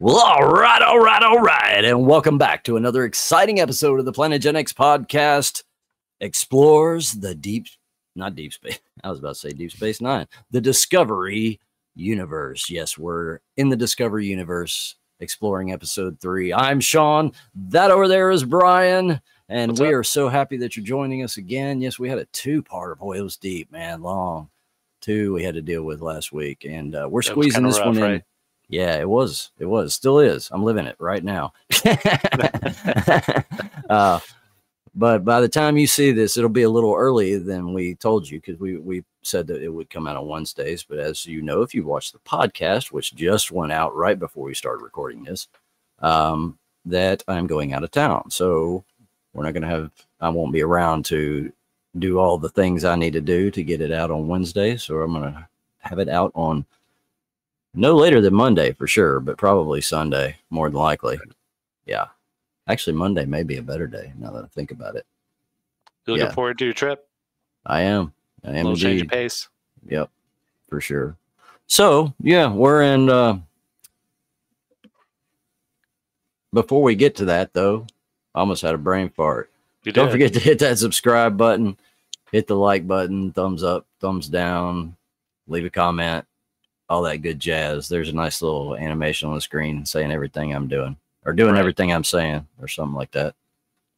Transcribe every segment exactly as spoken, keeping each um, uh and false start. Well, all right, all right, all right, and welcome back to another exciting episode of the Planet Gen X podcast. Explores the deep, not deep space. I was about to say Deep Space Nine, the Discovery universe. Yes, we're in the Discovery universe, exploring episode three. I'm Sean. That over there is Brian, and What's we up? Are so happy that you're joining us again. Yes, we had a two-parter. Boy, it was deep, man. Long two we had to deal with last week, and uh, we're that squeezing this rough, one in. Right? Yeah, it was. It was. Still is. I'm living it right now. uh, but by the time you see this, it'll be a little earlier than we told you because we, we said that it would come out on Wednesdays. But as you know, if you watch the podcast, which just went out right before we started recording this, um, that I'm going out of town. So we're not going to have – I won't be around to do all the things I need to do to get it out on Wednesday. So I'm going to have it out on – no later than Monday for sure, but probably Sunday more than likely. Yeah. Actually, Monday may be a better day now that I think about it. You looking yeah. forward to your trip? I am. I am. A little change of pace. Yep, for sure. So, yeah, we're in. Uh, before we get to that, though, I almost had a brain fart. You Don't did. forget to hit that subscribe button, hit the like button, thumbs up, thumbs down, leave a comment. All that good jazz. There's a nice little animation on the screen saying everything I'm doing or doing right. everything I'm saying or something like that.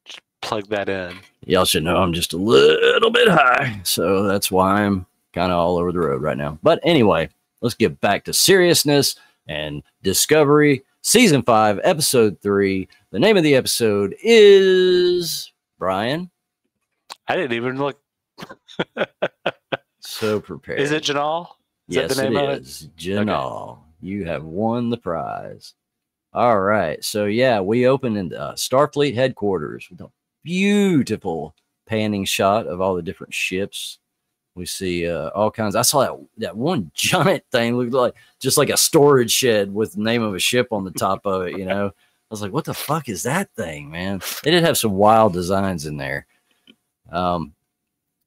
Just plug that in. Y'all should know I'm just a little bit high. So that's why I'm kind of all over the road right now. But anyway, let's get back to seriousness and Discovery season five, episode three. The name of the episode is Brian. I didn't even look. So prepared. Is it Jinaal? Is yes, the name it of is. It? Jinaal, okay. You have won the prize. All right. So, yeah, we open in uh, Starfleet headquarters with a beautiful panning shot of all the different ships. We see uh, all kinds. I saw that, that one giant thing looked like just like a storage shed with the name of a ship on the top of it. You know, I was like, what the fuck is that thing, man? They did have some wild designs in there. Um.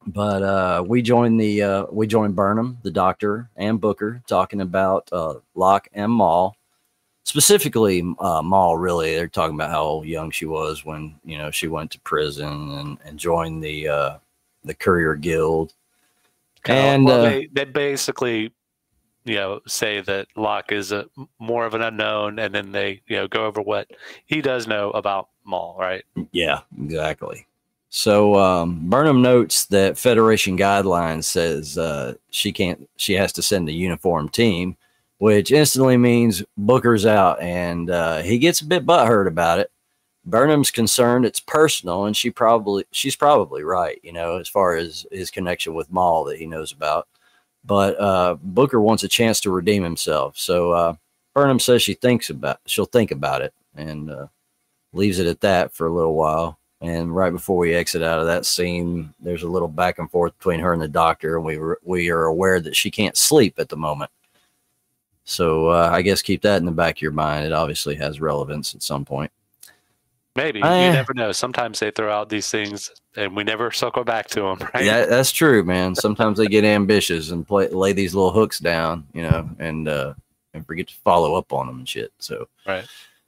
But uh, we joined the uh, we joined Burnham, the doctor, and Booker talking about uh, Locke and Moll, specifically uh, Moll. Really, they're talking about how young she was when you know she went to prison and, and joined the uh, the Courier Guild. And well, uh, they, they basically, you know, say that Locke is a more of an unknown, and then they you know go over what he does know about Moll, right? Yeah, exactly. So um, Burnham notes that Federation Guidelines says uh, she can't. She has to send a uniformed team, which instantly means Booker's out, and uh, he gets a bit butthurt about it. Burnham's concerned it's personal, and she probably she's probably right, you know, as far as his connection with Moll that he knows about. But uh, Booker wants a chance to redeem himself, so uh, Burnham says she thinks about she'll think about it, and uh, leaves it at that for a little while. And right before we exit out of that scene, there's a little back and forth between her and the doctor. And we we are aware that she can't sleep at the moment. So uh, I guess keep that in the back of your mind. It obviously has relevance at some point. Maybe. I, you never know. Sometimes they throw out these things and we never circle back to them. Right? That, that's true, man. Sometimes they get ambitious and play, lay these little hooks down, you know, and, uh, and forget to follow up on them and shit. So, right.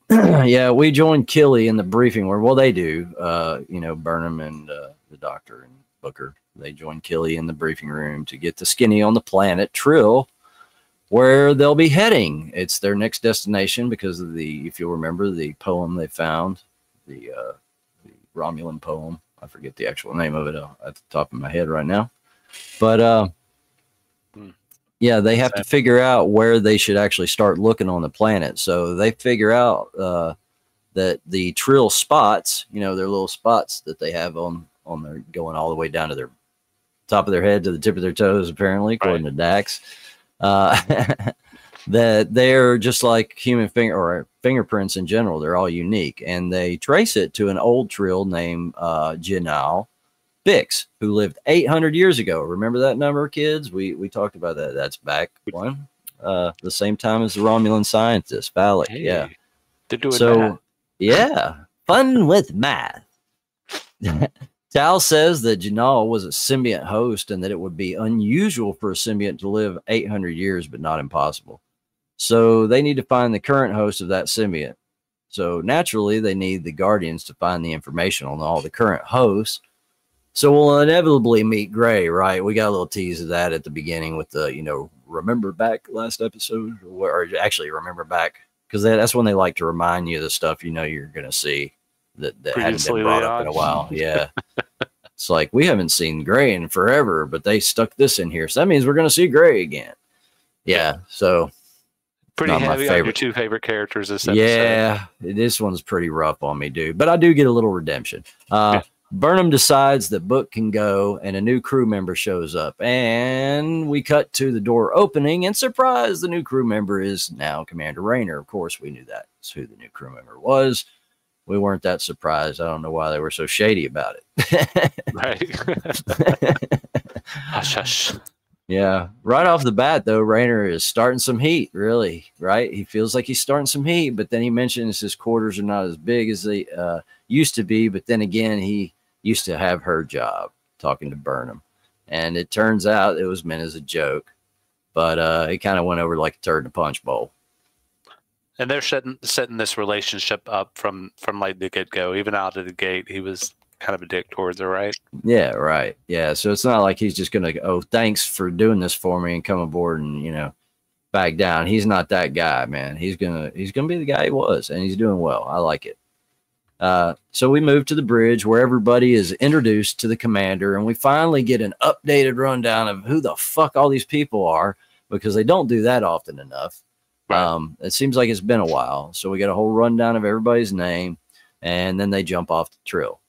Yeah, we joined Killy in the briefing room. Well, they do. Uh, you know, Burnham and uh, the doctor and Booker, they joined Killy in the briefing room to get the skinny on the planet Trill, where they'll be heading. It's their next destination because of the, if you'll remember, the poem they found, the, uh, the Romulan poem. I forget the actual name of it at the top of my head right now. But, uh, yeah, they have to figure out where they should actually start looking on the planet. So they figure out uh, that the Trill spots, you know, their little spots that they have on on their going all the way down to their top of their head to the tip of their toes, apparently, according right. to Dax, uh, that they're just like human finger or fingerprints in general. They're all unique, and they trace it to an old Trill named uh, Jinaal Bix, who lived eight hundred years ago. Remember that number, kids? We we talked about that. That's back one, uh, the same time as the Romulan scientist, Vellek. Hey, yeah, they're doing so. Math. Yeah, fun with math. Tal says that Jinaal was a symbiont host and that it would be unusual for a symbiont to live eight hundred years, but not impossible. So they need to find the current host of that symbiont. So naturally, they need the Guardians to find the information on all the current hosts. So we'll inevitably meet Gray, right? We got a little tease of that at the beginning with the, you know, remember back last episode, or actually remember back, because that's when they like to remind you of the stuff you know you're going to see that, that hadn't been brought up in a while. Yeah. It's like, we haven't seen Gray in forever, but they stuck this in here. So that means we're going to see Gray again. Yeah. So pretty heavy on your two favorite characters this episode. Yeah. This one's pretty rough on me, dude. But I do get a little redemption. Uh, yeah. Burnham decides that Book can go, and a new crew member shows up. And we cut to the door opening, and surprise, the new crew member is now Commander Rayner. Of course, we knew that's who the new crew member was. We weren't that surprised. I don't know why they were so shady about it. Right. Hush, hush. Yeah. Right off the bat, though, Rayner is starting some heat, really, right? He feels like he's starting some heat, but then he mentions his quarters are not as big as they uh, used to be. But then again, he used to have her job talking to Burnham. And it turns out it was meant as a joke, but uh, it kind of went over like a turd in a punch bowl. And they're setting, setting this relationship up from, from like the get-go. Even out of the gate, he was kind of a dick towards her, right? Yeah, right. Yeah, so it's not like he's just going to, oh, thanks for doing this for me and come aboard and, you know, back down. He's not that guy, man. He's going to he's gonna be the guy he was, and he's doing well. I like it. Uh, so we move to the bridge where everybody is introduced to the commander, and we finally get an updated rundown of who the fuck all these people are, because they don't do that often enough. Right. Um, it seems like it's been a while. So we get a whole rundown of everybody's name, and then they jump off the Trill.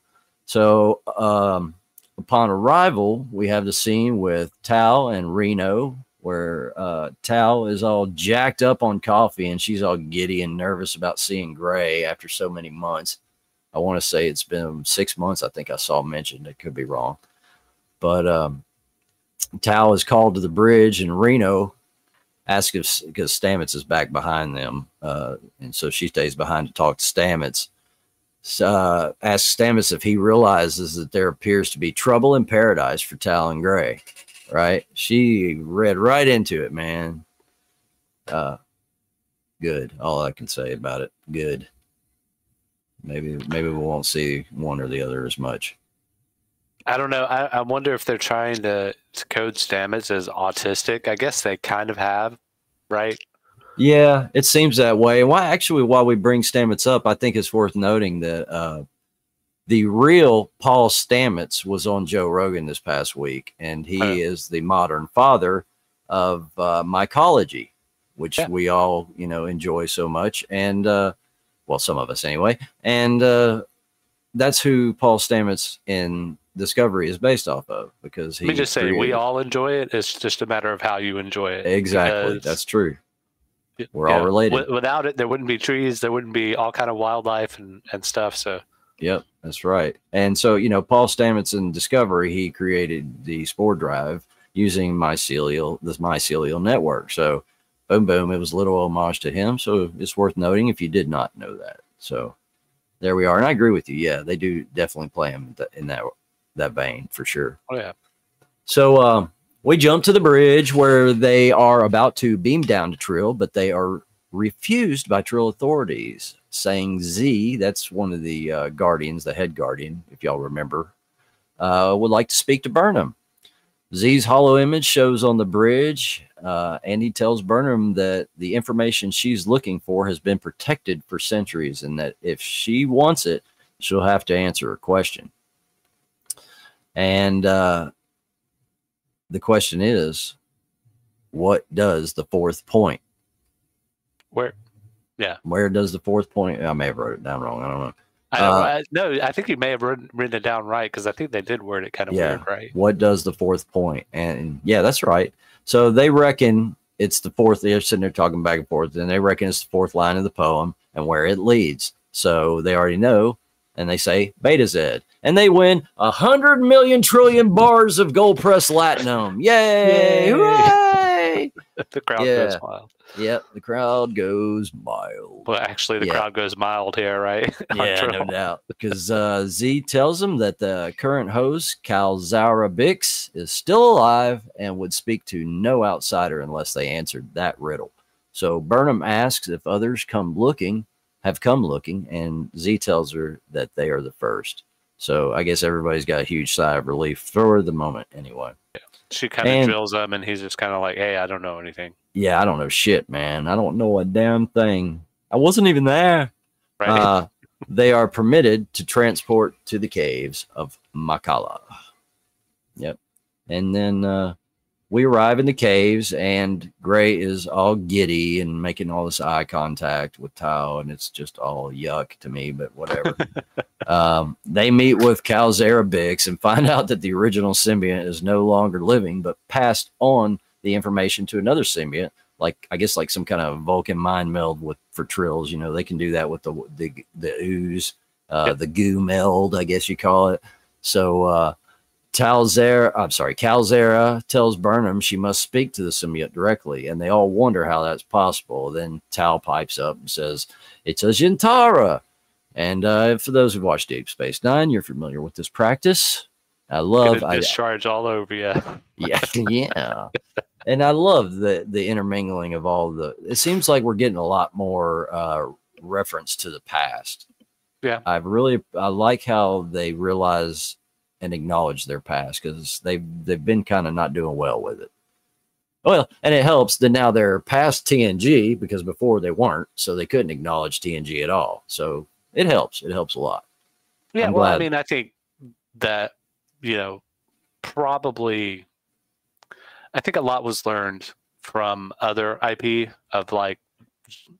So um, upon arrival, we have the scene with Tal and Reno, where uh, Tal is all jacked up on coffee, and she's all giddy and nervous about seeing Gray after so many months. I want to say it's been six months. I think I saw mentioned. It could be wrong. But um, Tal is called to the bridge, and Reno asks if, because Stamets is back behind them, uh, and so she stays behind to talk to Stamets. Uh, asks Stamets if he realizes that there appears to be trouble in paradise for Tal and Gray, right? She read right into it, man. Uh, good. All I can say about it. Good. Maybe, maybe we won't see one or the other as much. I don't know. I, I wonder if they're trying to, to code Stamets as autistic. I guess they kind of have, right? Yeah, it seems that way. And why, actually, while we bring Stamets up, I think it's worth noting that uh, the real Paul Stamets was on Joe Rogan this past week, and he oh. is the modern father of uh, mycology, which yeah. we all, you know, enjoy so much. And, uh, well, some of us anyway. And uh, that's who Paul Stamets in Discovery is based off of, because he. Let me just say, we all enjoy it. It's just a matter of how you enjoy it. Exactly. That's true. We're yeah. all related. Without it, there wouldn't be trees. There wouldn't be all kind of wildlife and, and stuff. So, yep, that's right. And so, you know, Paul Stamets in Discovery, he created the spore drive using mycelial, this mycelial network. So, boom, boom, it was a little homage to him. So it's worth noting if you did not know that. So there we are. And I agree with you. Yeah, they do definitely play him in that that vein for sure. Oh yeah. So, um, we jump to the bridge where they are about to beam down to Trill, but they are refused by Trill authorities, saying Z, that's one of the uh, guardians, the head guardian, if y'all remember, uh, would like to speak to Burnham. Z's hollow image shows on the bridge, uh, and he tells Burnham that the information she's looking for has been protected for centuries, and that if she wants it, she'll have to answer her question. And, uh, the question is, what does the fourth point? Where? Yeah. Where does the fourth point? I may have wrote it down wrong. I don't know. I don't, uh, I, no, I think you may have written, written it down right, because I think they did word it kind of yeah, weird, right? What does the fourth point? And yeah, that's right. So they reckon it's the fourth. They're sitting there talking back and forth, and they reckon it's the fourth line of the poem and where it leads. So they already know. And they say Beta Zed, and they win a hundred million trillion bars of gold pressed latinum. Yay! Yay. Hooray! The crowd yeah. goes wild. Yep, the crowd goes mild. Well, actually, the yeah. crowd goes mild here, right? Yeah, no doubt. Because uh, Z tells them that the current host, Kalzara Bix, is still alive and would speak to no outsider unless they answered that riddle. So Burnham asks if others come looking, have come looking, and Z tells her that they are the first. So I guess everybody's got a huge sigh of relief for the moment anyway. Yeah. She kind of drills him, and he's just kind of like, hey, I don't know anything. Yeah, I don't know shit, man. I don't know a damn thing. I wasn't even there. Right. Uh, they are permitted to transport to the Caves of Mak'ala. Yep. And then uh, we arrive in the caves, and Gray is all giddy and making all this eye contact with Tal, and it's just all yuck to me, but whatever. um, they meet with Kalzara Bix and find out that the original symbiont is no longer living, but passed on the information to another symbiont, like I guess like some kind of Vulcan mind meld with for Trills. You know, they can do that with the the, the ooze, uh, yep. the goo meld, I guess you call it. So, uh, Talzera, I'm sorry, Kalzara tells Burnham she must speak to the symbiote directly, and they all wonder how that's possible. Then Tal pipes up and says, it's a Jintara. And uh, for those who watched Deep Space Nine, you're familiar with this practice. I love I, discharge all over you. Yeah, yeah. And I love the the intermingling of all the. It seems like we're getting a lot more uh, reference to the past. Yeah, I really I like how they realize and acknowledge their past, because they've they've been kind of not doing well with it. Well, and it helps that now they're past T N G, because before they weren't, so they couldn't acknowledge T N G at all. So it helps. It helps a lot. Yeah, I'm well, glad. I mean, I think that, you know, probably I think a lot was learned from other I P of like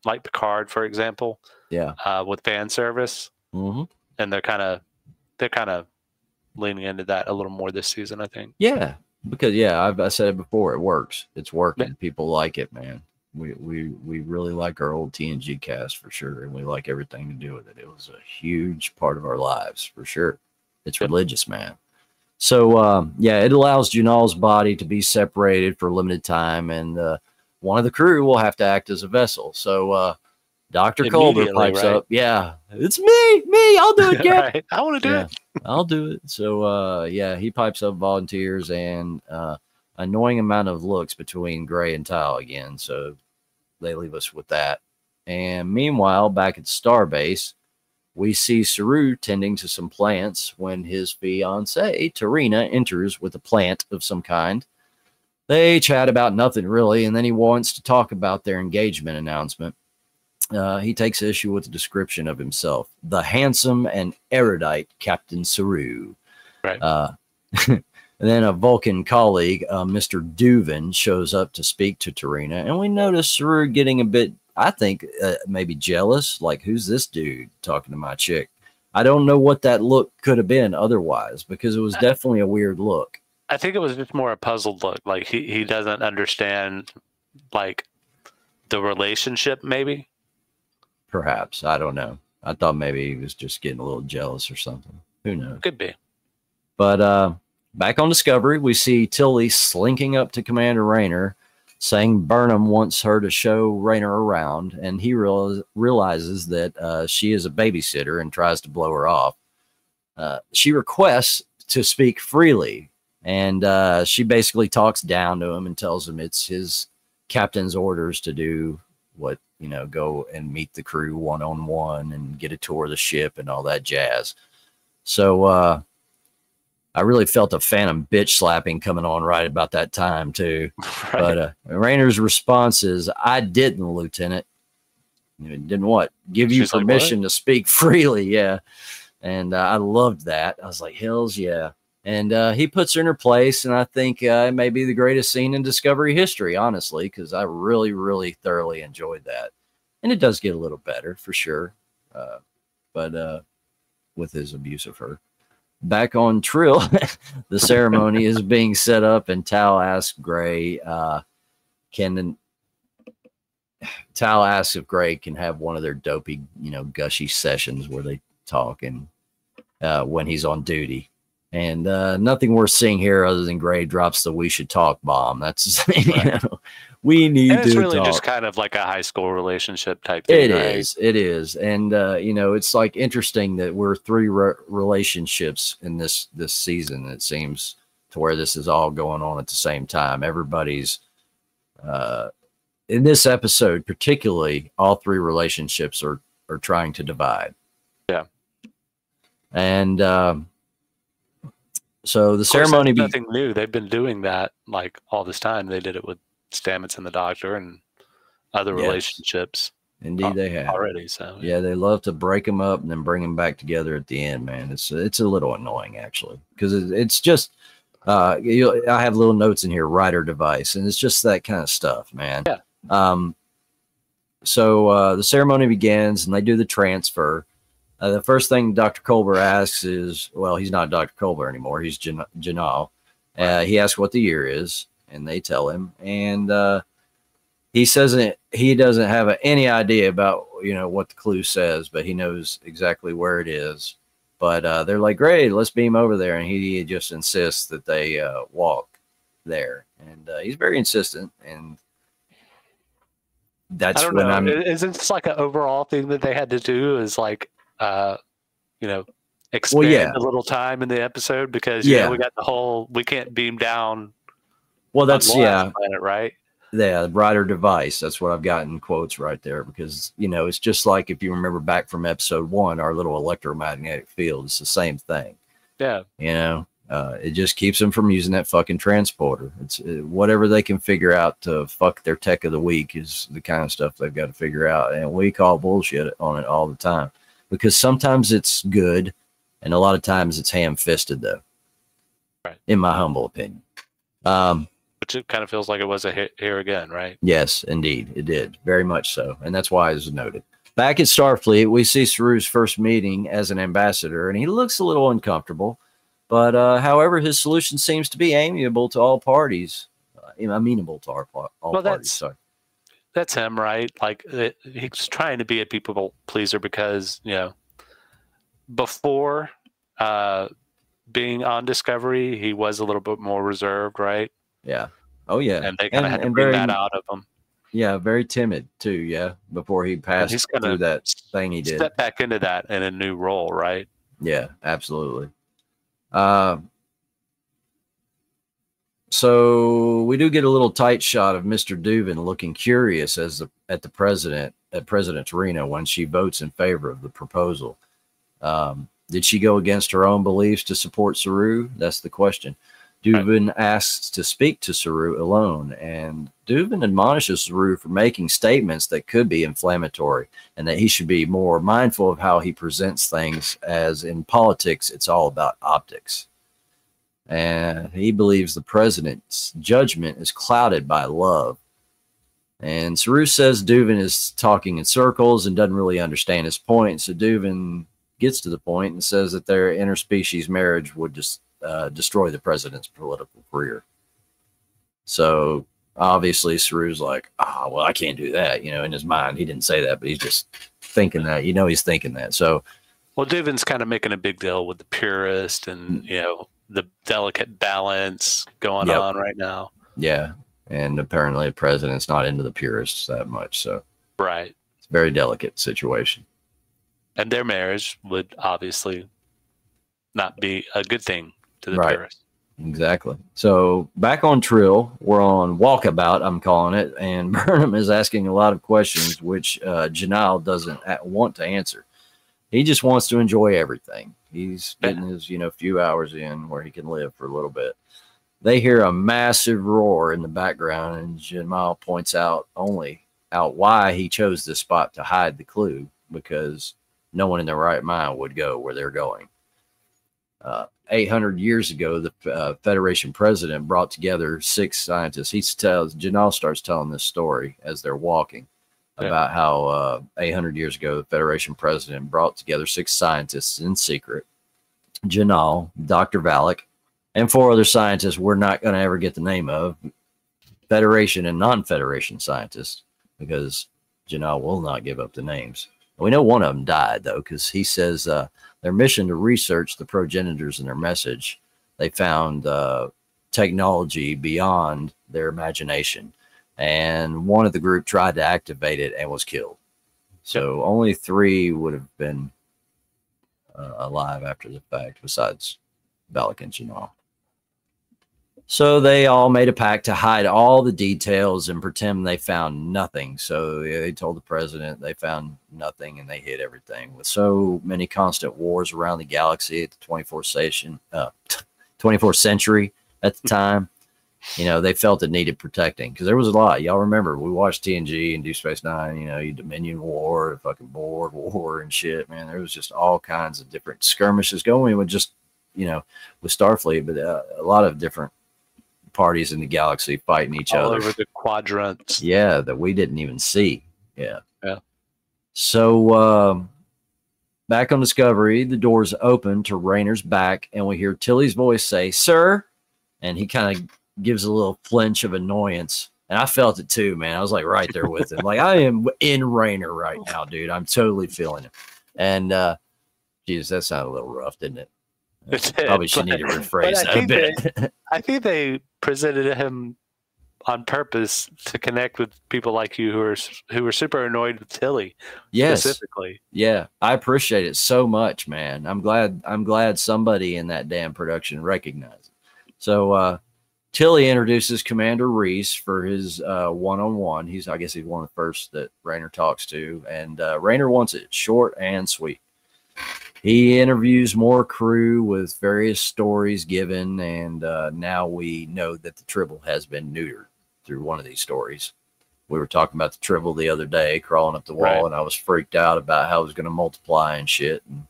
like Picard, for example. Yeah. Uh, with fan service. Mm-hmm. And they're kind of they're kind of leaning into that a little more this season, I think. Yeah, because yeah, I've, I said it before, it works. It's working. Yeah. People like it, man. We we we really like our old T N G cast for sure, and we like everything to do with it. It was a huge part of our lives for sure. It's religious, man. So um, yeah, it allows Jinaal's body to be separated for a limited time, and uh, one of the crew will have to act as a vessel. So uh, Doctor Culber pipes right? up. Yeah, it's me, me. I'll do it, Gary. Right. I want to do yeah. it. I'll do it. So, uh, yeah, he pipes up volunteers, and uh, annoying amount of looks between Gray and Tal again. So they leave us with that. And meanwhile, back at Starbase, we see Saru tending to some plants when his fiancée, T'Rina, enters with a plant of some kind. They chat about nothing really, and then he wants to talk about their engagement announcement. Uh, he takes issue with the description of himself, the handsome and erudite Captain Saru. Right. Uh, and then a Vulcan colleague, uh, Mister Duvin, shows up to speak to T'Rina, and we notice Saru getting a bit, I think, uh, maybe jealous. Like, who's this dude talking to my chick? I don't know what that look could have been otherwise, because it was I, definitely a weird look. I think it was just more a puzzled look. Like, he, he doesn't understand, like, the relationship, maybe. Perhaps. I don't know. I thought maybe he was just getting a little jealous or something. Who knows? Could be. But uh, back on Discovery, we see Tilly slinking up to Commander Rayner, saying Burnham wants her to show Rayner around, and he real realizes that uh, she is a babysitter and tries to blow her off. Uh, she requests to speak freely, and uh, she basically talks down to him and tells him it's his captain's orders to do what, you know, go and meet the crew one-on-one and get a tour of the ship and all that jazz. So uh, I really felt a phantom bitch slapping coming on right about that time, too. Right. But uh, Rayner's response is, I didn't, Lieutenant. Didn't what? Give you She's permission like, to speak freely, yeah. And uh, I loved that. I was like, hells yeah. And uh, he puts her in her place, and I think uh, it may be the greatest scene in Discovery history, honestly, because I really, really thoroughly enjoyed that. And it does get a little better, for sure, uh, but uh, with his abuse of her. Back on Trill, the ceremony is being set up, and Tal asks Gray, uh, can, Tal asks if Gray can have one of their dopey, you know, gushy sessions where they talk and uh, when he's on duty. And uh, nothing worth seeing here other than Gray drops the "we should talk" bomb. That's right. You know, we need and it's to really talk. Just kind of like a high school relationship type thing. It right? is, it is, and uh, you know, it's like interesting that we're three re relationships in this this season. It seems to where this is all going on at the same time. Everybody's uh, in this episode particularly, all three relationships are are trying to divide. Yeah. And um, so the of ceremony be nothing new. They've been doing that like all this time. They did it with Stamets and the Doctor and other yes. relationships. Indeed, they have already. So yeah. yeah, they love to break them up and then bring them back together at the end. Man, it's it's a little annoying actually because it, it's just uh, you, I have little notes in here, writer device, and it's just that kind of stuff, man. Yeah. Um. So uh, the ceremony begins and they do the transfer. Uh, the first thing Doctor Culber asks is, well, he's not Doctor Culber anymore. He's Jinaal. Uh, he asks what the year is, and they tell him, and uh, he says he doesn't have any idea about you know what the clue says, but he knows exactly where it is. But uh, they're like, "Great, let's beam over there," and he just insists that they uh, walk there, and uh, he's very insistent. And that's I don't when know. I'm. Is it like an overall thing that they had to do? Is like. Uh, you know, expand well, yeah. a little time in the episode because you yeah know, we got the whole we can't beam down. Well, that's yeah, planet, right. Yeah, the brighter device. That's what I've gotten quotes right there because you know it's just like if you remember back from episode one, our little electromagnetic field. It's the same thing. Yeah, you know, uh, it just keeps them from using that fucking transporter. It's it, whatever they can figure out to fuck their tech of the week is the kind of stuff they've got to figure out, and we call bullshit on it all the time. Because sometimes it's good, and a lot of times it's ham-fisted, though. Right. In my humble opinion. Um, Which it kind of feels like it was a hit here again, right? Yes, indeed. It did. Very much so. And that's why it was noted. Back at Starfleet, we see Saru's first meeting as an ambassador, and he looks a little uncomfortable. But, uh, however, his solution seems to be amiable to all parties. Uh, amenable to our, all well, parties, sorry. That's him, right? Like it, he's trying to be a people pleaser because you know, before uh, being on Discovery, he was a little bit more reserved, right? Yeah. Oh yeah. And they kind of had to bring very, that out of him. Yeah, very timid too. Yeah, before he passed he's through that thing he did. Step back into that in a new role, right? Yeah, absolutely. Uh, So we do get a little tight shot of Mister Duvin looking curious as the, at the president at President T'Rina when she votes in favor of the proposal. Um, did she go against her own beliefs to support Saru? That's the question. Duvin right. asks to speak to Saru alone, and Duvin admonishes Saru for making statements that could be inflammatory and that he should be more mindful of how he presents things, as in politics, it's all about optics. And he believes the president's judgment is clouded by love. And Saru says Duvin is talking in circles and doesn't really understand his point. So Duvin gets to the point and says that their interspecies marriage would just uh, destroy the president's political career. So obviously Saru's like, ah, well, I can't do that. You know, in his mind, he didn't say that, but he's just thinking that, you know, he's thinking that. So, well, Duvin's kind of making a big deal with the purist and, you know, the delicate balance going yep. on right now. Yeah. And apparently the president's not into the purists that much. So right. It's a very delicate situation. And their marriage would obviously not be a good thing to the right. purists. Exactly. So back on Trill, we're on walkabout, I'm calling it. And Burnham is asking a lot of questions, which uh, Jinaal doesn't want to answer. He just wants to enjoy everything. He's getting his, you know, few hours in where he can live for a little bit. They hear a massive roar in the background, and Jinaal points out only out why he chose this spot to hide the clue, because no one in their right mind would go where they're going. Uh, eight hundred years ago, the uh, Federation president brought together six scientists. He tells Jinaal starts telling this story as they're walking. Yeah. About how uh, eight hundred years ago, the Federation president brought together six scientists in secret. Jinaal, Doctor Vellek, and four other scientists we're not going to ever get the name of. Federation and non-Federation scientists, because Jinaal will not give up the names. We know one of them died, though, because he says uh, their mission to research the progenitors and their message, they found uh, technology beyond their imagination. And one of the group tried to activate it and was killed. So only three would have been uh, alive after the fact, besides Vellek and Jinaal. So they all made a pact to hide all the details and pretend they found nothing. So they told the president they found nothing and they hid everything. With so many constant wars around the galaxy at the twenty-fourth station, uh, twenty-fourth century at the time, you know, they felt it needed protecting because there was a lot. Y'all remember we watched T N G and Deep Space Nine, you know, your Dominion War, the fucking Board War and shit, man. There was just all kinds of different skirmishes going with just, you know, with Starfleet, but uh, a lot of different parties in the galaxy fighting each all other over the quadrants, yeah, that we didn't even see. Yeah, yeah. So um back on Discovery, the doors open to Rayner's back and we hear Tilly's voice say "Sir," and he kind of gives a little flinch of annoyance, and I felt it too, man. I was like right there with him. Like, I am in Rayner right now, dude. I'm totally feeling him. And uh Jesus, that sounded a little rough, didn't it? Probably should need to rephrase that a bit. They, I think they presented him on purpose to connect with people like you who are who are super annoyed with Tilly. Yes, specifically. Yeah, I appreciate it so much, man. I'm glad. I'm glad somebody in that damn production recognized it. So uh, Tilly introduces Commander Reese for his uh, one-on-one. He's, I guess, he's one of the first that Rayner talks to, and uh, Rayner wants it short and sweet. He interviews more crew with various stories given, and uh, now we know that the Tribble has been neutered through one of these stories. We were talking about the Tribble the other day, crawling up the wall, right, and I was freaked out about how it was going to multiply and shit. And,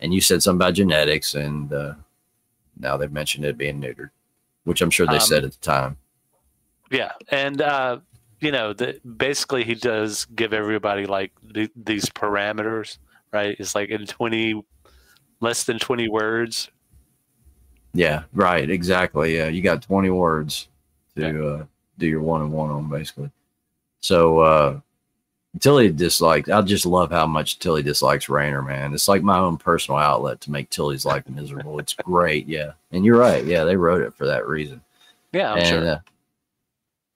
and you said something about genetics, and uh, now they've mentioned it being neutered, which I'm sure they um, said at the time. Yeah, and uh, you know, the, basically he does give everybody like th these parameters. Right, it's like in twenty, less than twenty words. Yeah, right, exactly. Yeah, you got twenty words to yeah. uh, do your one and one on, basically. So uh, Tilly dislikes. I just love how much Tilly dislikes Rayner, man. It's like my own personal outlet to make Tilly's life miserable. It's great, yeah. And you're right, yeah. They wrote it for that reason. Yeah, I'm and, sure. Uh,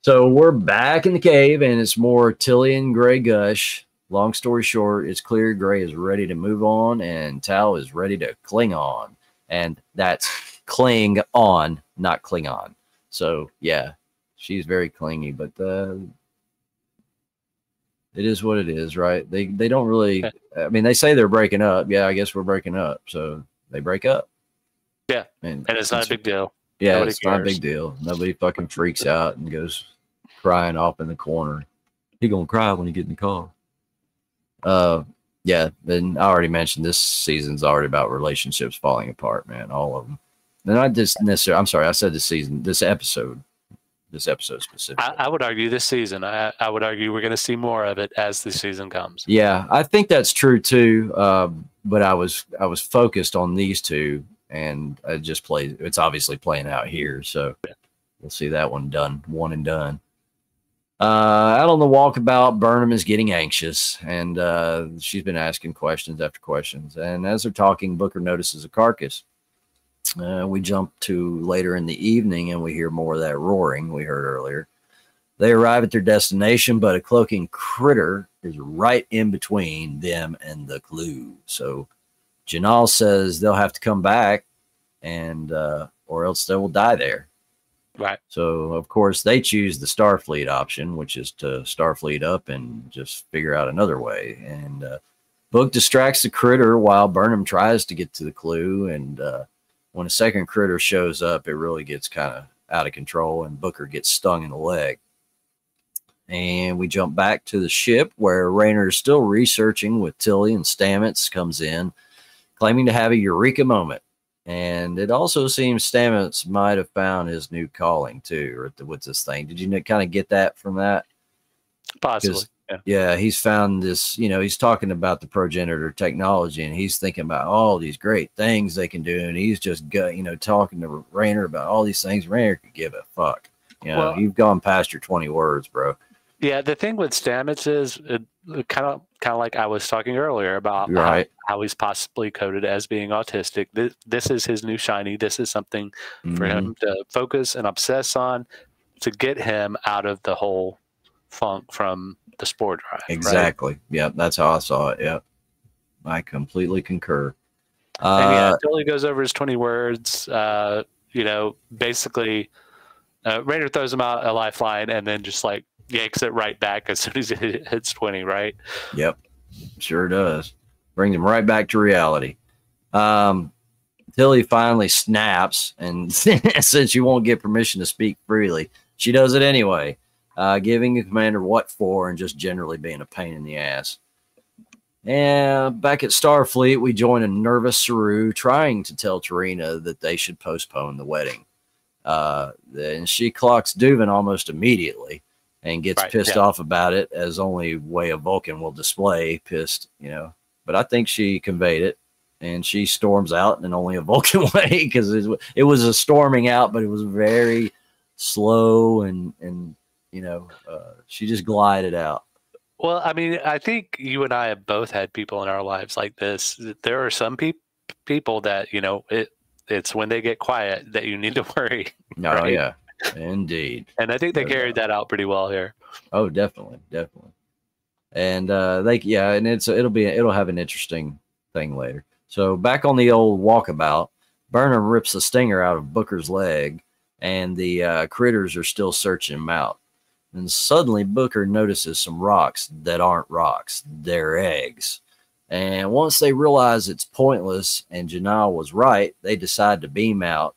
so we're back in the cave, and it's more Tilly and Gray gush. Long story short, it's clear Gray is ready to move on, and Tal is ready to cling on. And that's cling on, not Klingon. So, yeah, she's very clingy, but uh, it is what it is, right? They, they don't really, I mean, they say they're breaking up. Yeah, I guess we're breaking up. So they break up. Yeah, and, and it's not a big deal. Yeah, Nobody it's cares. not a big deal. Nobody fucking freaks out and goes crying off in the corner. He gonna cry when he get in the car. Uh, yeah, and I already mentioned this season's already about relationships falling apart, man. All of them. And not just necessarily, I'm sorry, I said this season, this episode, this episode specifically. I, I would argue this season. I, I would argue we're going to see more of it as the season comes. Yeah, I think that's true too. Uh, but I was I was focused on these two, and I just played. It's obviously playing out here, so we'll see that one done, one and done. Uh, out on the walkabout, Burnham is getting anxious, and uh, she's been asking questions after questions. And as they're talking, Booker notices a carcass. Uh, we jump to later in the evening, and we hear more of that roaring we heard earlier. They arrive at their destination, but a cloaking critter is right in between them and the clue. So Jinaal says they'll have to come back, and uh, or else they will die there. Right. So, of course, they choose the Starfleet option, which is to Starfleet up and just figure out another way. And uh, Book distracts the critter while Burnham tries to get to the clue. And uh, when a second critter shows up, it really gets kind of out of control, and Booker gets stung in the leg. And we jump back to the ship where Rayner is still researching with Tilly, and Stamets comes in, claiming to have a eureka moment. And it also seems Stamets might have found his new calling too, or the, what's this thing? Did you kind of get that from that? Possibly. Yeah. yeah, he's found this. You know, he's talking about the progenitor technology, and he's thinking about all these great things they can do, and he's just, you know, talking to Rayner about all these things. Rayner could give a fuck. You know, well, you've gone past your twenty words, bro. Yeah, the thing with Stamets is it, kind of, kind of like I was talking earlier about right. how, how he's possibly coded as being autistic. This, this is his new shiny. This is something mm-hmm. for him to focus and obsess on to get him out of the whole funk from the spore drive. Exactly. Right? Yeah, that's how I saw it. Yeah, I completely concur. Uh, and yeah, Tilly goes over his twenty words. Uh, you know, basically uh, Rayner throws him out a lifeline and then just like yanks it right back as soon as it hits twenty, right? Yep, sure does. Brings him right back to reality. Um, Tilly finally snaps, and since you won't get permission to speak freely, she does it anyway, uh, giving the commander what for and just generally being a pain in the ass. And back at Starfleet, we join a nervous Saru trying to tell T'Rina that they should postpone the wedding. Uh, and she clocks Duvin almost immediately and gets right, pissed yeah. off about it, as only way a Vulcan will display pissed, you know. But I think she conveyed it, and she storms out in only a Vulcan way, because it, it was a storming out, but it was very slow, and, and you know, uh, she just glided out. Well, I mean, I think you and I have both had people in our lives like this. There are some pe people that, you know, it it's when they get quiet that you need to worry. No, right? Yeah, indeed. And I think they no, carried no. that out pretty well here. Oh, definitely, definitely. And uh, like, yeah, and it's it'll be it'll have an interesting thing later. So back on the old walkabout, Burnham rips the stinger out of Booker's leg, and the uh, critters are still searching him out. And suddenly Booker notices some rocks that aren't rocks. They're eggs. And once they realize it's pointless and Jinaal was right, they decide to beam out,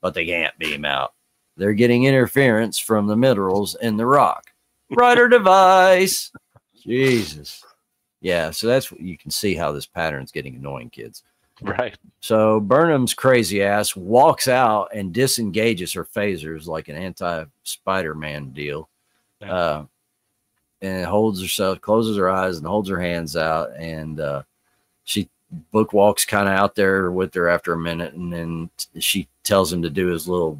but they can't beam out. They're getting interference from the minerals in the rock. Rider device. Jesus. Yeah, so that's what you can see how this pattern's getting annoying, kids. Right. So Burnham's crazy ass walks out and disengages her phasers like an anti-Spider-Man deal. Uh, and holds herself, closes her eyes and holds her hands out. And uh, she book walks kind of out there with her after a minute. And then she tells him to do his little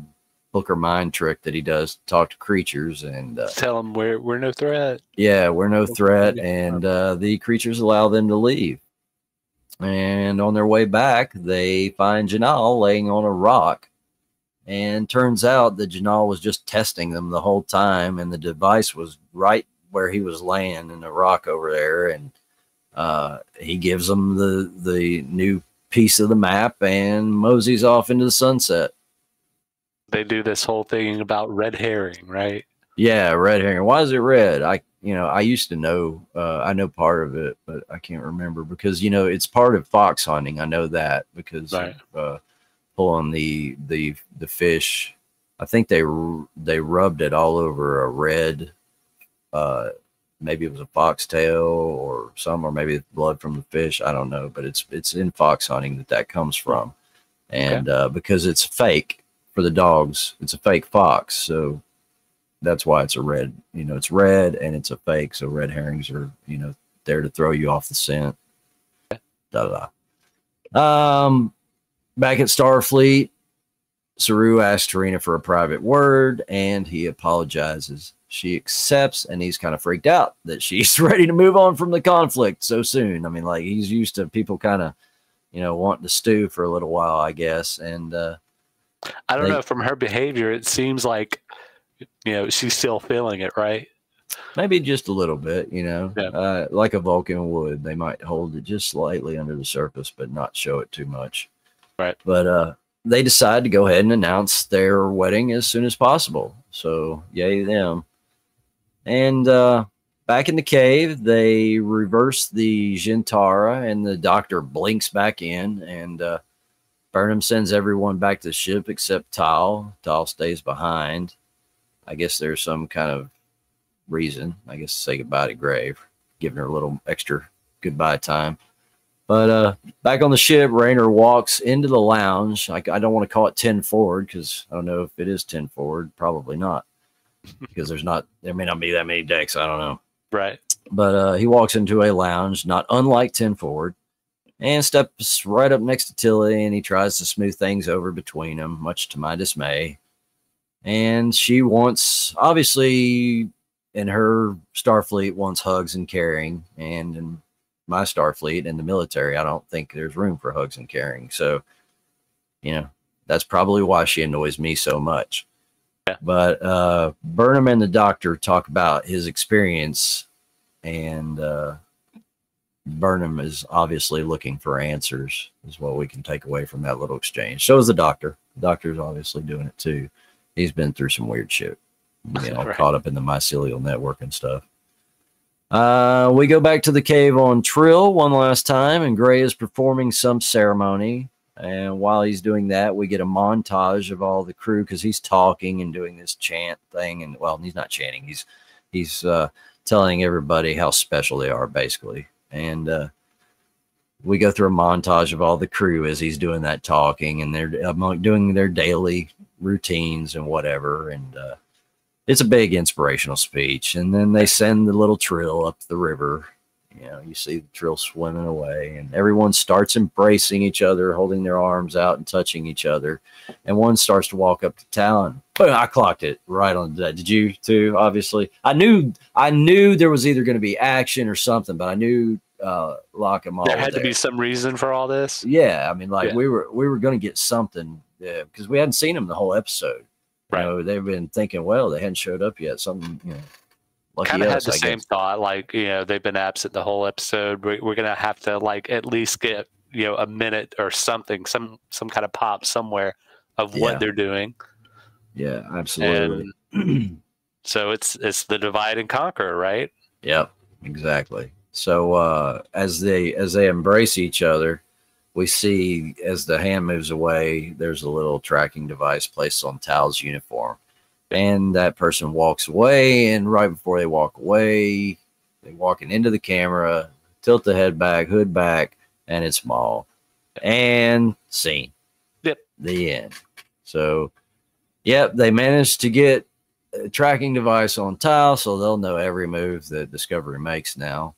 Booker mind trick that he does to talk to creatures. And uh, tell him we're, we're no threat. Yeah, we're no threat. And uh, the creatures allow them to leave. And on their way back, they find Jinaal laying on a rock. And turns out that Jinaal was just testing them the whole time, and the device was right where he was laying in the rock over there. And uh, he gives them the, the new piece of the map and moseys off into the sunset. They do this whole thing about red herring, right? Yeah, red herring. Why is it red? I, you know, I used to know, uh, I know part of it, but I can't remember because, you know, it's part of fox hunting. I know that because, right. uh, on the the the fish, I think they they rubbed it all over a red, uh maybe it was a foxtail or some, or maybe blood from the fish, I don't know, but it's it's in fox hunting that that comes from. And okay. uh because it's fake for the dogs, it's a fake fox, so that's why it's a red, you know, it's red and it's a fake, so red herrings are, you know, there to throw you off the scent. Okay. da, da. um Back at Starfleet, Saru asks T'Rina for a private word, and he apologizes. She accepts, and he's kind of freaked out that she's ready to move on from the conflict so soon. I mean, like, he's used to people kind of, you know, wanting to stew for a little while, I guess. And uh, I don't they, know, from her behavior, it seems like, you know, she's still feeling it, right? Maybe just a little bit, you know, yeah. uh, like a Vulcan would. They might hold it just slightly under the surface but not show it too much. Right. But uh, they decide to go ahead and announce their wedding as soon as possible. So yay them. And uh, back in the cave, they reverse the Jintara, and the doctor blinks back in. And uh, Burnham sends everyone back to the ship except Tal. Tal stays behind. I guess there's some kind of reason. I guess say goodbye to Gray, giving her a little extra goodbye time. But uh, back on the ship, Rayner walks into the lounge. I, I don't want to call it ten forward because I don't know if it is ten forward. Probably not, because there's not, there may not be that many decks. I don't know. Right. But uh, he walks into a lounge, not unlike ten forward, and steps right up next to Tilly, and he tries to smooth things over between them, much to my dismay. And she wants, obviously, in her Starfleet, wants hugs and caring, and in my Starfleet and the military, I don't think there's room for hugs and caring. So, you know, that's probably why she annoys me so much. Yeah. But uh, Burnham and the doctor talk about his experience, and uh, Burnham is obviously looking for answers, is what we can take away from that little exchange. So is the doctor. The doctor's obviously doing it too. He's been through some weird shit, you know, right. Caught up in the mycelial network and stuff. Uh, we go back to the cave on Trill one last time, and Gray is performing some ceremony. And while he's doing that, we get a montage of all the crew because he's talking and doing this chant thing. And well, he's not chanting. He's he's uh, telling everybody how special they are, basically. And uh, we go through a montage of all the crew as he's doing that talking, and they're doing their daily routines and whatever. And uh, it's a big inspirational speech. And then they send the little Trill up the river. You know, you see the Trill swimming away, and everyone starts embracing each other, holding their arms out and touching each other. And one starts to walk up to Talon. Boom, I clocked it right on that. Did you too? Obviously, I knew. I knew there was either going to be action or something, but I knew uh, Locke and Moll. There had there. to be some reason for all this. Yeah, I mean, like yeah. we were we were going to get something because uh, we hadn't seen them the whole episode. Right. You know, they've been thinking, well, they hadn't showed up yet. Something, you know. Kind of had the same thought, like, you know, they've been absent the whole episode. We're, we're gonna have to like at least get, you know, a minute or something, some some kind of pop somewhere of what yeah. they're doing. Yeah, absolutely. And so it's it's the divide and conquer, right? Yep, exactly. So uh, as they as they embrace each other, we see as the hand moves away, there's a little tracking device placed on Tal's uniform. And that person walks away, and right before they walk away, they're walking into the camera, tilt the head back, hood back, and it's Moll. And scene. Yep. The end. So, yep, they managed to get a tracking device on Tal, so they'll know every move that Discovery makes now,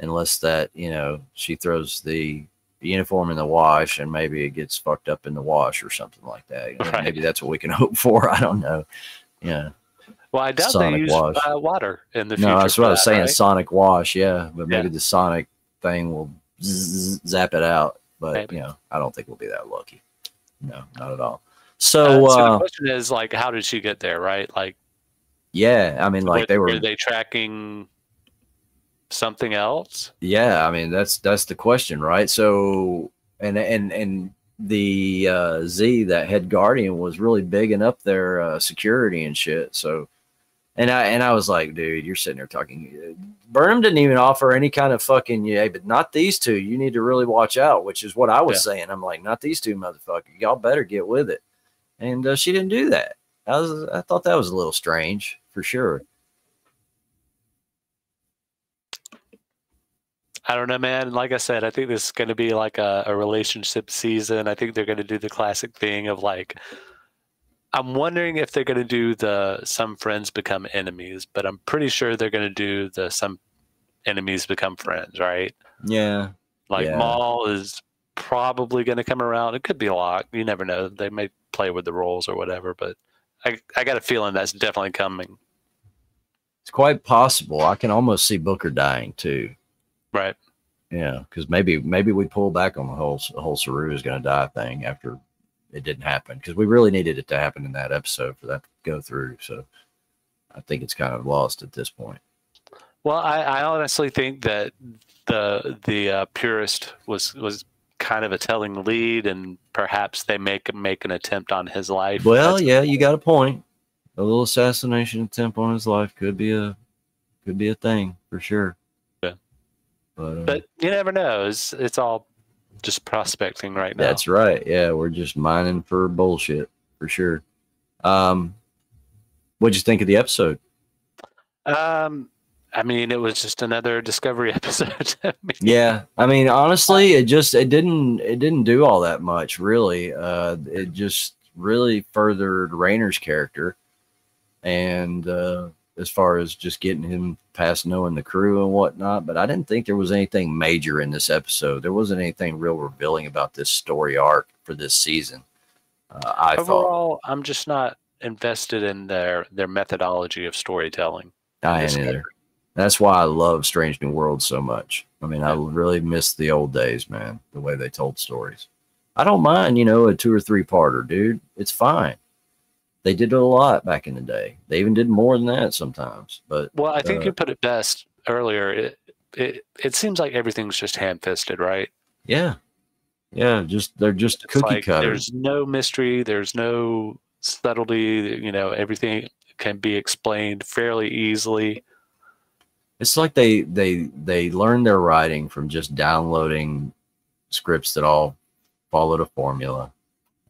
unless that, you know, she throws the uniform in the wash and maybe it gets fucked up in the wash or something like that. You know, right. Maybe that's what we can hope for. I don't know. Yeah. Well, I doubt sonic they use wash. Uh, water in the future. No, that's what I was saying. Right? Sonic wash, yeah. But maybe yeah. the sonic thing will zzz, zap it out. But maybe. You know, I don't think we'll be that lucky. No, not at all. So, uh, so uh, the question is, like, how did she get there? Right? Like, yeah, I mean, like were, they were. Were they tracking something else? Yeah, I mean, that's that's the question, right? So, and and and. the uh Z, that head guardian, was really bigging up their uh, security and shit. So and I and I was like, dude, you're sitting there talking. Burnham didn't even offer any kind of fucking yeah, but not these two. You need to really watch out, which is what I was yeah. saying. I'm like, not these two motherfuckers. Y'all better get with it. And uh, she didn't do that. I was I thought that was a little strange for sure. I don't know, man. Like I said, I think this is going to be like a, a relationship season. I think they're going to do the classic thing of like, I'm wondering if they're going to do the some friends become enemies, but I'm pretty sure they're going to do the some enemies become friends, right? Yeah. Like yeah. Moll is probably going to come around. It could be Locke. You never know. They may play with the roles or whatever, but I, I got a feeling that's definitely coming. It's quite possible. I can almost see Booker dying too. Right. Yeah, because maybe maybe we pull back on the whole the whole Saru is going to die thing after it didn't happen, because we really needed it to happen in that episode for that to go through. So I think it's kind of lost at this point. Well, I, I honestly think that the the uh, purist was was kind of a telling lead, and perhaps they make make an attempt on his life. Well, That's yeah, you got a point. A little assassination attempt on his life could be a could be a thing for sure. But, uh, but you never know. It's, it's all just prospecting right now. That's right. Yeah, we're just mining for bullshit for sure. Um, what'd you think of the episode? Um, I mean, it was just another Discovery episode. I mean, yeah, I mean, honestly, it just it didn't it didn't do all that much really. Uh, it just really furthered Rayner's character, and uh, as far as just getting him past knowing the crew and whatnot, but I didn't think there was anything major in this episode. There wasn't anything real revealing about this story arc for this season. Uh, I Overall, thought, I'm just not invested in their, their methodology of storytelling. I ain't either. That's why I love Strange New Worlds so much. I mean, yeah. I really miss the old days, man, the way they told stories. I don't mind, you know, a two or three parter, dude. It's fine. They did it a lot back in the day. They even did more than that sometimes. But well, I think uh, you put it best earlier. It, it it seems like everything's just ham-fisted, right? Yeah, yeah. Just they're just it's cookie like, cutter. There's no mystery. There's no subtlety. You know, everything can be explained fairly easily. It's like they they they learned their writing from just downloading scripts that all followed a formula,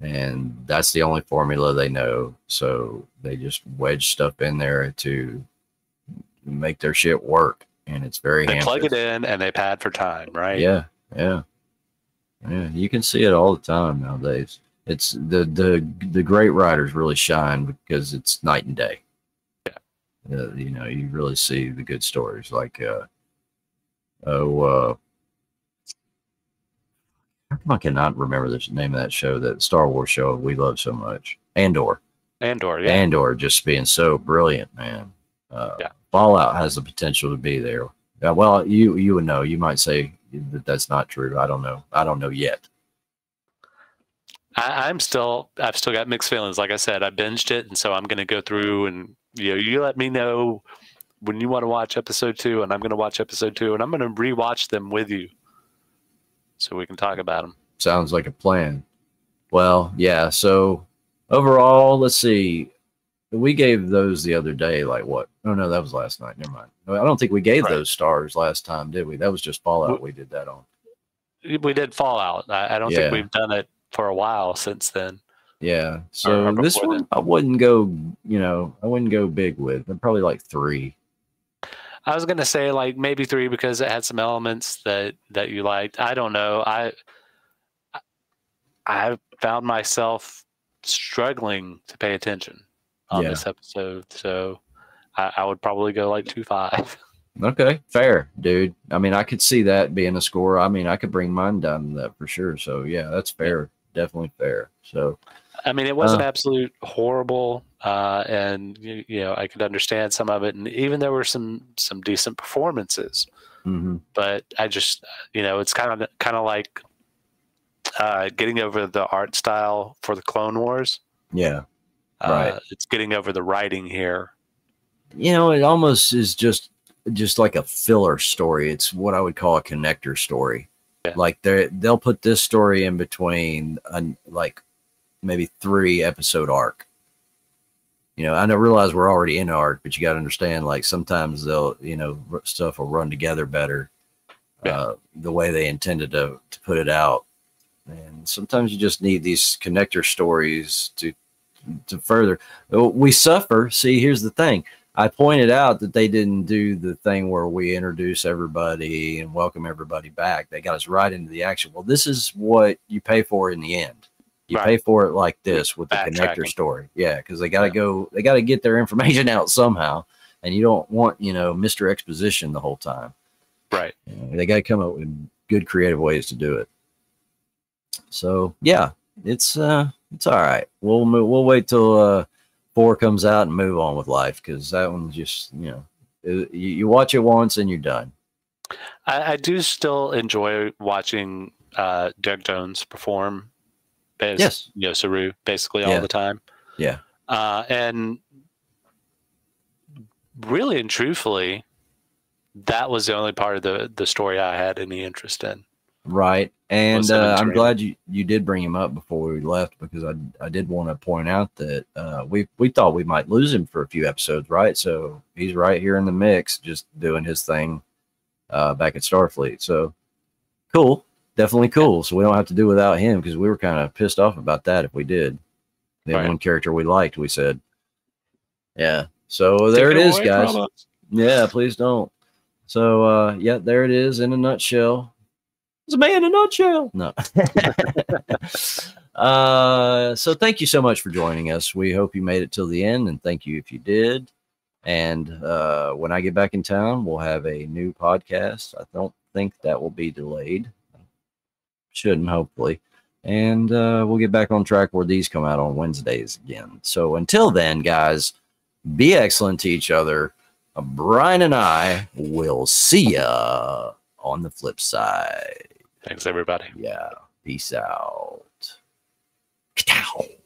and that's the only formula they know. So they just wedge stuff in there to make their shit work, and it's very they plug it in and they pad for time, right? Yeah, yeah, yeah. You can see it all the time nowadays. It's the the the great writers really shine because it's night and day. Yeah, uh, you know, you really see the good stories like uh oh. Uh, I cannot remember the name of that show, that Star Wars show we love so much. Andor. Andor, yeah. Andor just being so brilliant, man. Uh, yeah. Fallout has the potential to be there. Uh, well, you you would know. You might say that that's not true. I don't know. I don't know yet. I, I'm still, I've still got mixed feelings. Like I said, I binged it, and so I'm going to go through and, you know, you let me know when you want to watch episode two, and I'm going to watch episode two, and I'm going to rewatch them with you, so we can talk about them. Sounds like a plan. Well, yeah. So overall, let's see. We gave those the other day, like what? Oh, no, that was last night. Never mind. I don't think we gave right. those stars last time, did we? That was just Fallout we, we did that on. We did Fallout. I, I don't yeah. think we've done it for a while since then. Yeah. So this one, then. I wouldn't go, you know, I wouldn't go big with. But probably like three. I was gonna say like maybe three because it had some elements that that you liked. I don't know. I I found myself struggling to pay attention on yeah. this episode, so I, I would probably go like two five. Okay, fair, dude. I mean, I could see that being a score. I mean, I could bring mine down to that for sure. So yeah, that's fair, yeah. definitely fair. So I mean, it wasn't uh, absolute horrible. Uh, and, you, you know, I could understand some of it. And even there were some, some decent performances, mm-hmm. but I just, you know, it's kind of, kind of like, uh, getting over the art style for the Clone Wars. Yeah. Right. Uh, it's getting over the writing here. You know, it almost is just, just like a filler story. It's what I would call a connector story. Yeah. Like they they'll put this story in between an, like maybe three episode arc. You know, I don't realize we're already in arc, but you got to understand, like, sometimes they'll, you know, stuff will run together better yeah. uh, the way they intended to, to put it out. And sometimes you just need these connector stories to, to further. We suffer. See, here's the thing. I pointed out that they didn't do the thing where we introduce everybody and welcome everybody back. They got us right into the action. Well, this is what you pay for in the end. You right. pay for it like this with the connector story. Yeah, because they got to yeah. go, they got to get their information out somehow. And you don't want, you know, Mister Exposition the whole time. Right. You know, they got to come up with good creative ways to do it. So, yeah, it's uh, it's all right. We'll move, we'll wait till uh, four comes out and move on with life, because that one just, you know, it, you watch it once and you're done. I, I do still enjoy watching uh, Doug Jones perform. As, yes, you know, Saru basically yeah. all the time. Yeah, uh, and really and truthfully, that was the only part of the the story I had any interest in. Right, and uh, I'm glad you you did bring him up before we left, because I I did want to point out that uh, we we thought we might lose him for a few episodes, right? So he's right here in the mix, just doing his thing uh, back at Starfleet. So cool. Definitely cool. So we don't have to do without him, because we were kind of pissed off about that if we did. The right. one character we liked, we said. Yeah. So there Take it, it is, guys. Yeah, please don't. So, uh, yeah, there it is in a nutshell. It's a man in a nutshell. No. uh, so thank you so much for joining us. We hope you made it till the end, and thank you if you did. And uh, when I get back in town, we'll have a new podcast. I don't think that will be delayed. Shouldn't, hopefully. And uh, we'll get back on track where these come out on Wednesdays again. So until then, guys, be excellent to each other. Brian and I will see ya on the flip side. Thanks, everybody. Yeah. Peace out. Ka-tow.